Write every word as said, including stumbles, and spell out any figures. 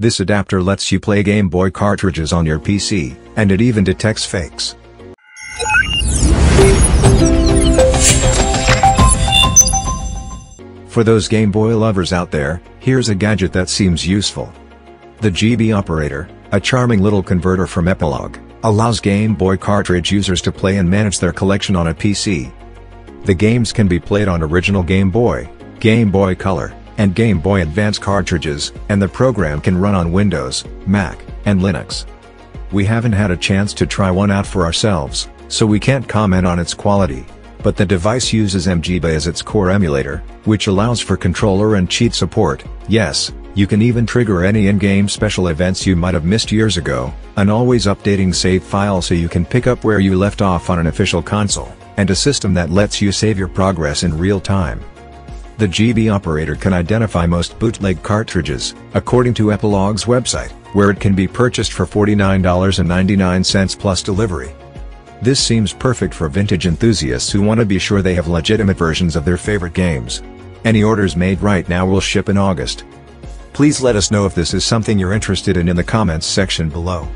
This adapter lets you play Game Boy cartridges on your P C, and it even detects fakes. For those Game Boy lovers out there, here's a gadget that seems useful. The G B Operator, a charming little converter from Epilogue, allows Game Boy cartridge users to play and manage their collection on a P C. The games can be played on original Game Boy, Game Boy Color, and Game Boy Advance cartridges, and the program can run on Windows, Mac, and Linux. We haven't had a chance to try one out for ourselves, so we can't comment on its quality. But the device uses m G B A as its core emulator, which allows for controller and cheat support. Yes, you can even trigger any in-game special events you might have missed years ago, an always updating save file so you can pick up where you left off on an official console, and a system that lets you save your progress in real time. The G B Operator can identify most bootleg cartridges, according to Epilogue's website, where it can be purchased for forty-nine ninety-nine plus delivery. This seems perfect for vintage enthusiasts who want to be sure they have legitimate versions of their favorite games. Any orders made right now will ship in August. Please let us know if this is something you're interested in in the comments section below.